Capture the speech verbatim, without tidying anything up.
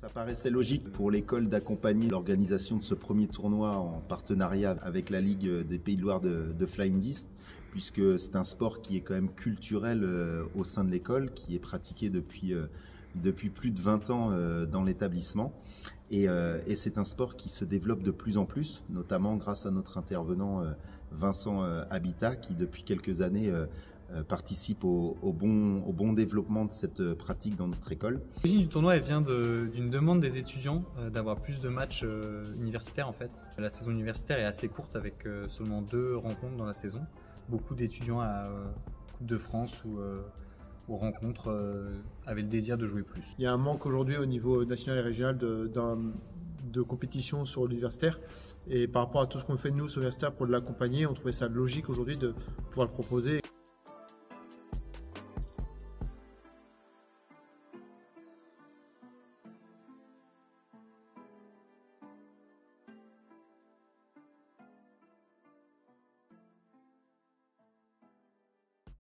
Ça paraissait logique pour l'école d'accompagner l'organisation de ce premier tournoi en partenariat avec la Ligue des Pays de la Loire de, de Flying Disc, puisque c'est un sport qui est quand même culturel euh, au sein de l'école, qui est pratiqué depuis, euh, depuis plus de vingt ans euh, dans l'établissement. Et, euh, et c'est un sport qui se développe de plus en plus, notamment grâce à notre intervenant euh, Vincent euh, Habitat, qui depuis quelques années euh, euh, participe au, au, bon, au bon développement de cette euh, pratique dans notre école. L'origine du tournoi elle vient d'une de, demande des étudiants euh, d'avoir plus de matchs euh, universitaires en fait. La saison universitaire est assez courte avec euh, seulement deux rencontres dans la saison. Beaucoup d'étudiants à euh, Coupe de France ou euh, aux rencontres euh, avaient le désir de jouer plus. Il y a un manque aujourd'hui au niveau national et régional de, de, de compétition sur l'universitaire, et par rapport à tout ce qu'on fait nous sur l'universitaire pour l'accompagner, on trouvait ça logique aujourd'hui de pouvoir le proposer.